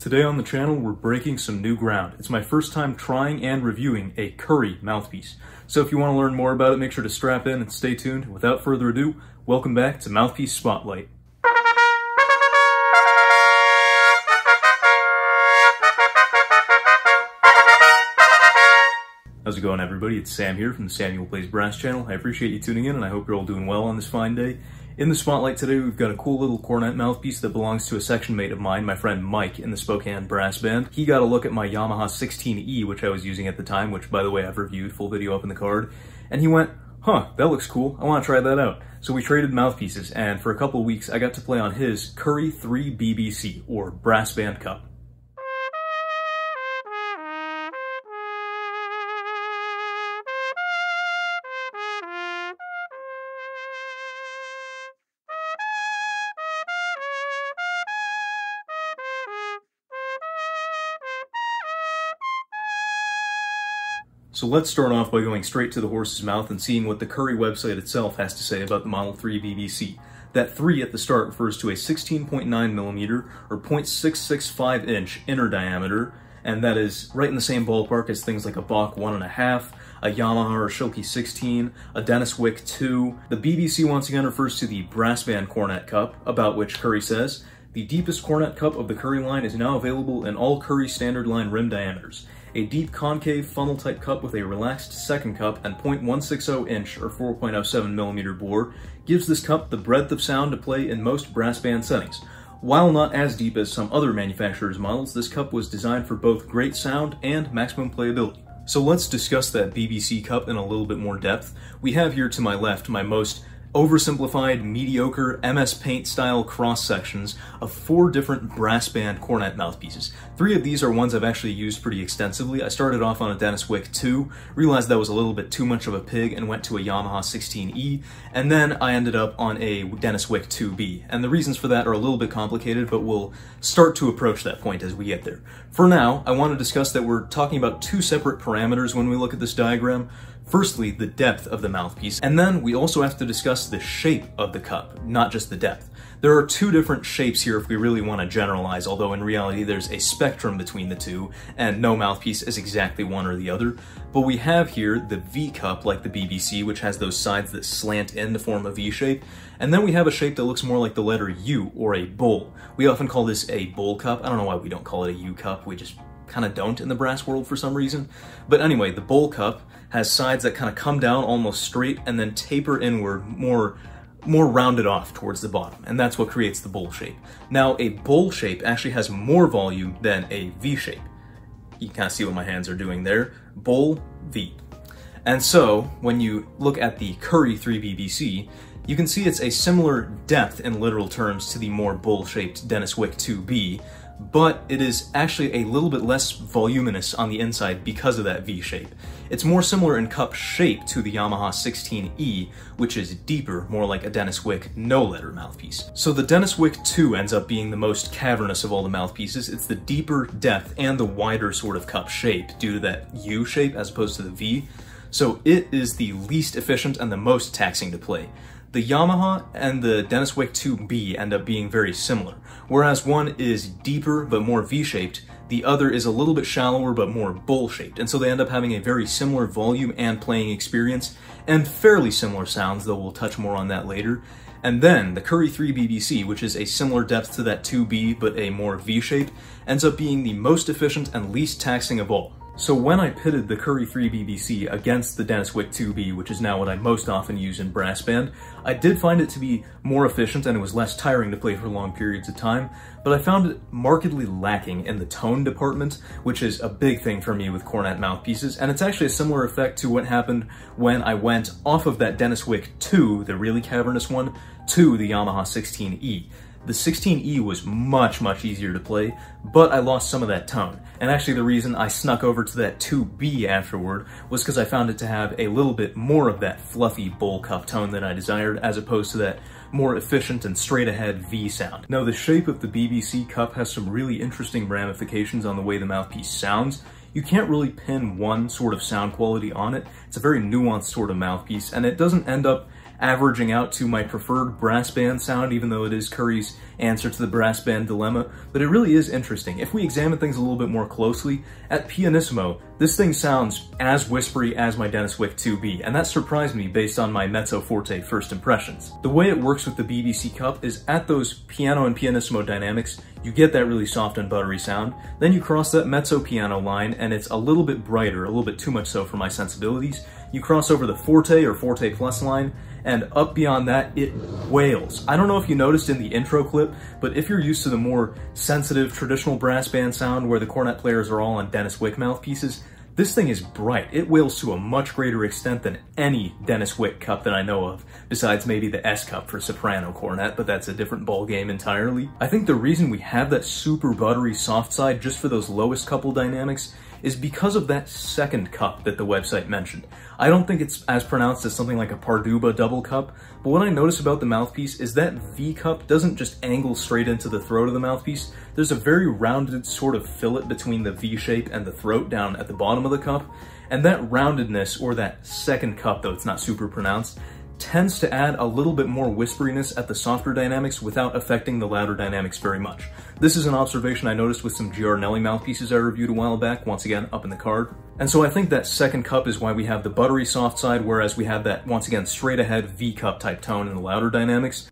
Today on the channel, we're breaking some new ground. It's my first time trying and reviewing a Curry mouthpiece. So if you want to learn more about it, make sure to strap in and stay tuned. Without further ado, welcome back to Mouthpiece Spotlight. How's it going, everybody? It's Sam here from the Samuel Plays Brass channel. I appreciate you tuning in, and I hope you're all doing well on this fine day. In the spotlight today, we've got a cool little cornet mouthpiece that belongs to a section mate of mine, my friend Mike in the Spokane Brass Band. He got a look at my Yamaha 16E, which I was using at the time, which, by the way, I've reviewed, full video up in the card, and he went, huh, that looks cool, I want to try that out. So we traded mouthpieces, and for a couple weeks, I got to play on his Curry 3BBC, or Brass Band Cup. So let's start off by going straight to the horse's mouth and seeing what the Curry website itself has to say about the Model 3 BBC. That 3 at the start refers to a 16.9mm or 0.665 inch inner diameter, and that is right in the same ballpark as things like a Bach 1.5, a Yamaha or Shilke 16, a Denis Wick 2. The BBC once again refers to the Brass Band Cornet Cup, about which Curry says, the deepest cornet cup of the Curry line is now available in all Curry standard line rim diameters. A deep concave funnel type cup with a relaxed second cup and 0.160 inch or 4.07mm bore gives this cup the breadth of sound to play in most brass band settings. While not as deep as some other manufacturers' models, this cup was designed for both great sound and maximum playability. So let's discuss that BBC cup in a little bit more depth. We have here to my left my most oversimplified, mediocre, MS Paint style cross sections of 4 different brass band cornet mouthpieces. 3 of these are ones I've actually used pretty extensively. I started off on a Denis Wick 2, realized that was a little bit too much of a pig and went to a Yamaha 16E, and then I ended up on a Denis Wick 2B. And the reasons for that are a little bit complicated, but we'll start to approach that point as we get there. For now, I want to discuss that we're talking about 2 separate parameters when we look at this diagram. Firstly, the depth of the mouthpiece, and then we also have to discuss the shape of the cup, not just the depth. There are 2 different shapes here if we really want to generalize, although in reality there's a spectrum between the 2, and no mouthpiece is exactly one or the other. But we have here the V cup, like the BBC, which has those sides that slant in to form a V shape, and then we have a shape that looks more like the letter U, or a bowl. We often call this a bowl cup. I don't know why we don't call it a U cup, we just kind of don't in the brass world for some reason. But anyway, the bowl cup has sides that kind of come down almost straight and then taper inward, more rounded off towards the bottom, and that's what creates the bowl shape. Now, a bowl shape actually has more volume than a V shape. You can kind of see what my hands are doing there. Bowl, V. And so, when you look at the Curry 3BBC, you can see it's a similar depth in literal terms to the more bowl-shaped Denis Wick 2B, but it is actually a little bit less voluminous on the inside because of that V shape. It's more similar in cup shape to the Yamaha 16E, which is deeper, more like a Denis Wick no-letter mouthpiece. So the Denis Wick 2 ends up being the most cavernous of all the mouthpieces. It's the deeper depth and the wider sort of cup shape due to that U shape as opposed to the V. So it is the least efficient and the most taxing to play. The Yamaha and the Denis Wick 2B end up being very similar, whereas one is deeper but more V-shaped, the other is a little bit shallower but more bowl-shaped, and so they end up having a very similar volume and playing experience, and fairly similar sounds, though we'll touch more on that later. And then the Curry 3 BBC, which is a similar depth to that 2B but a more V-shaped, ends up being the most efficient and least taxing of all. So when I pitted the Curry 3 BBC against the Denis Wick 2B, which is now what I most often use in brass band, I did find it to be more efficient and it was less tiring to play for long periods of time, but I found it markedly lacking in the tone department, which is a big thing for me with cornet mouthpieces, and it's actually a similar effect to what happened when I went off of that Denis Wick 2, the really cavernous one, to the Yamaha 16E. The 16E was much easier to play, but I lost some of that tone. And actually the reason I snuck over to that 2B afterward was because I found it to have a little bit more of that fluffy bowl cup tone that I desired, as opposed to that more efficient and straight ahead V sound. Now the shape of the BBC cup has some really interesting ramifications on the way the mouthpiece sounds. You can't really pin one sort of sound quality on it. It's a very nuanced sort of mouthpiece, and it doesn't end up averaging out to my preferred brass band sound, even though it is Curry's answer to the brass band dilemma, but it really is interesting. If we examine things a little bit more closely, at pianissimo, this thing sounds as whispery as my Denis Wick 2B, and that surprised me based on my mezzo forte first impressions. The way it works with the BBC cup is at those piano and pianissimo dynamics, you get that really soft and buttery sound, then you cross that mezzo piano line and it's a little bit brighter, a little bit too much so for my sensibilities. You cross over the forte or forte plus line, and up beyond that, it wails. I don't know if you noticed in the intro clip, but if you're used to the more sensitive traditional brass band sound where the cornet players are all on Denis Wick mouthpieces, this thing is bright. It wails to a much greater extent than any Denis Wick cup that I know of, besides maybe the S cup for soprano cornet, but that's a different ballgame entirely. I think the reason we have that super buttery soft side just for those lowest couple dynamics is because of that second cup that the website mentioned. I don't think it's as pronounced as something like a Parduba double cup, but what I notice about the mouthpiece is that V cup doesn't just angle straight into the throat of the mouthpiece. There's a very rounded sort of fillet between the V shape and the throat down at the bottom of the cup, and that roundedness, or that second cup, though it's not super pronounced, tends to add a little bit more whisperiness at the softer dynamics without affecting the louder dynamics very much. This is an observation I noticed with some Giardinelli mouthpieces I reviewed a while back, once again up in the card. And so I think that second cup is why we have the buttery soft side, whereas we have that, once again, straight ahead V cup type tone in the louder dynamics.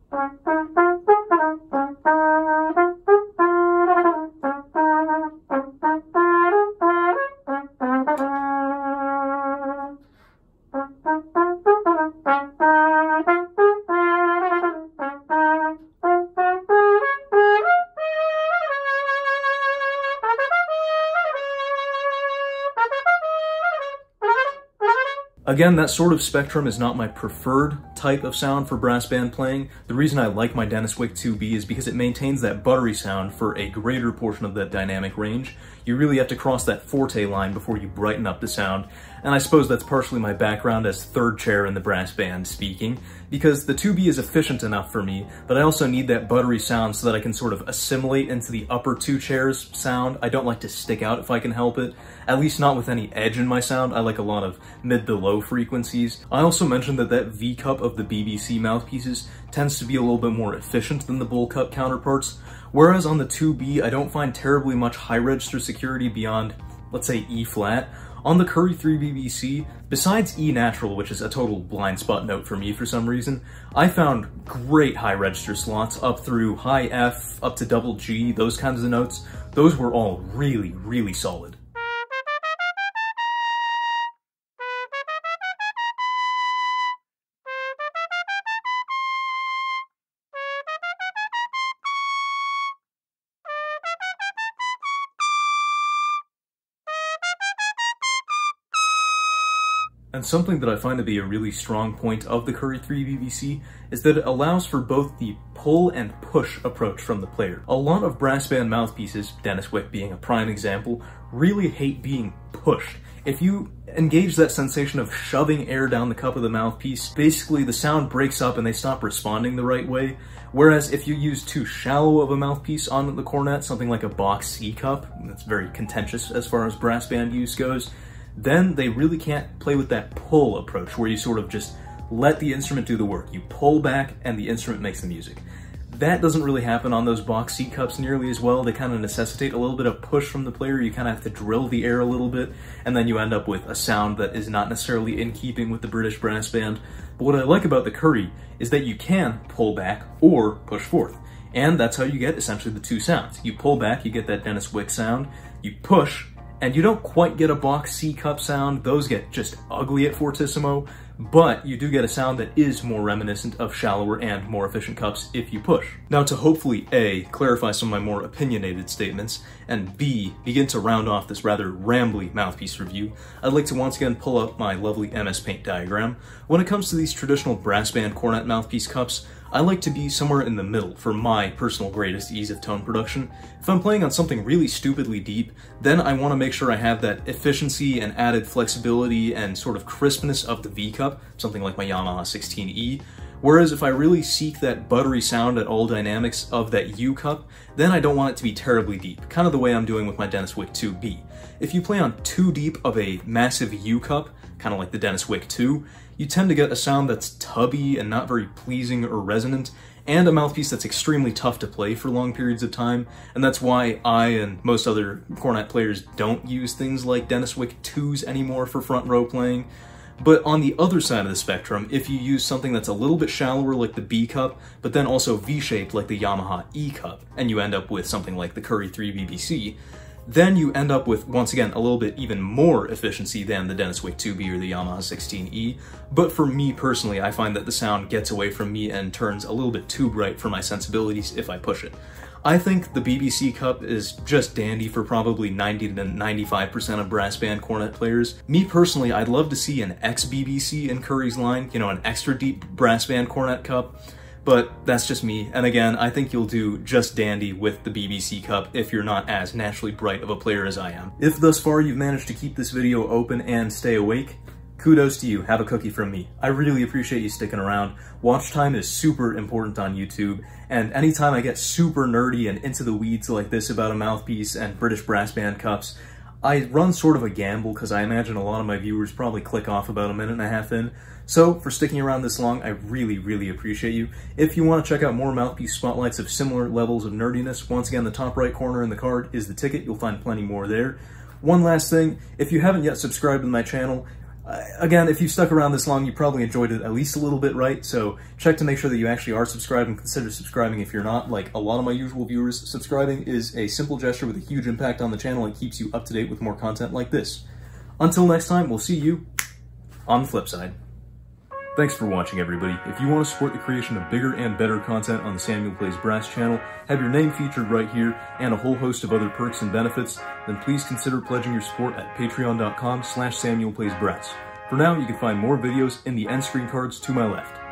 Again, that sort of spectrum is not my preferred type of sound for brass band playing. The reason I like my Denis Wick 2B is because it maintains that buttery sound for a greater portion of that dynamic range. You really have to cross that forte line before you brighten up the sound, and I suppose that's partially my background as third chair in the brass band speaking, because the 2B is efficient enough for me, but I also need that buttery sound so that I can sort of assimilate into the upper two chairs sound. I don't like to stick out if I can help it, at least not with any edge in my sound. I like a lot of mid to low frequencies. I also mentioned that V cup of the BBC mouthpieces tends to be a little bit more efficient than the bull cup counterparts, whereas on the 2B I don't find terribly much high register security beyond, let's say, E flat. On the Curry 3BBC, besides E natural, which is a total blind spot note for me for some reason, I found great high register slots up through high F, up to double G, those kinds of notes. Those were all really, really solid. And something that I find to be a really strong point of the Curry 3BBC is that it allows for both the pull and push approach from the player. A lot of brass band mouthpieces, Denis Wick being a prime example, really hate being pushed. If you engage that sensation of shoving air down the cup of the mouthpiece, basically the sound breaks up and they stop responding the right way. Whereas if you use too shallow of a mouthpiece on the cornet, something like a Bach C cup, that's very contentious as far as brass band use goes, then they really can't play with that pull approach where you sort of just let the instrument do the work. You pull back and the instrument makes the music. That doesn't really happen on those Bach C cups nearly as well. They kind of necessitate a little bit of push from the player. You kind of have to drill the air a little bit, and then you end up with a sound that is not necessarily in keeping with the British brass band. But what I like about the Curry is that you can pull back or push forth. And that's how you get essentially the two sounds. You pull back, you get that Denis Wick sound. You push, and you don't quite get a Bach C cup sound. Those get just ugly at fortissimo, but you do get a sound that is more reminiscent of shallower and more efficient cups if you push. Now, to hopefully A, clarify some of my more opinionated statements, and B, begin to round off this rather rambly mouthpiece review, I'd like to once again pull up my lovely MS Paint diagram. When it comes to these traditional brass band cornet mouthpiece cups, I like to be somewhere in the middle for my personal greatest ease of tone production. If I'm playing on something really stupidly deep, then I want to make sure I have that efficiency and added flexibility and sort of crispness of the V cup, something like my Yamaha 16E. Whereas if I really seek that buttery sound at all dynamics of that U cup, then I don't want it to be terribly deep, kind of the way I'm doing with my Denis Wick 2B. If you play on too deep of a massive U cup, kind of like the Denis Wick 2, you tend to get a sound that's tubby and not very pleasing or resonant, and a mouthpiece that's extremely tough to play for long periods of time, and that's why I and most other cornet players don't use things like Denis Wick 2s anymore for front row playing. But on the other side of the spectrum, if you use something that's a little bit shallower like the B cup, but then also V-shaped like the Yamaha E cup, and you end up with something like the Curry 3BBC, then you end up with, once again, a little bit even more efficiency than the Denis Wick 2B or the Yamaha 16E, but for me personally, I find that the sound gets away from me and turns a little bit too bright for my sensibilities if I push it. I think the BBC cup is just dandy for probably 90 to 95% of brass band cornet players. Me personally, I'd love to see an ex-BBC in Curry's line, you know, an extra deep brass band cornet cup. But that's just me, and again, I think you'll do just dandy with the BBC cup if you're not as naturally bright of a player as I am. If thus far you've managed to keep this video open and stay awake, kudos to you, have a cookie from me. I really appreciate you sticking around. Watch time is super important on YouTube, and anytime I get super nerdy and into the weeds like this about a mouthpiece and British brass band cups, I run sort of a gamble because I imagine a lot of my viewers probably click off about a minute and a half in. So for sticking around this long, I really, really appreciate you. If you want to check out more mouthpiece spotlights of similar levels of nerdiness, once again, the top right corner in the card is the ticket. You'll find plenty more there. One last thing, if you haven't yet subscribed to my channel, again, if you've stuck around this long, you probably enjoyed it at least a little bit, right? So check to make sure that you actually are subscribed and consider subscribing if you're not. Like a lot of my usual viewers, subscribing is a simple gesture with a huge impact on the channel and keeps you up to date with more content like this. Until next time, we'll see you on the flip side. Thanks for watching, everybody. If you want to support the creation of bigger and better content on the Samuel Plays Brass channel, have your name featured right here, and a whole host of other perks and benefits, then please consider pledging your support at patreon.com/SamuelPlaysBrass. For now, you can find more videos in the end screen cards to my left.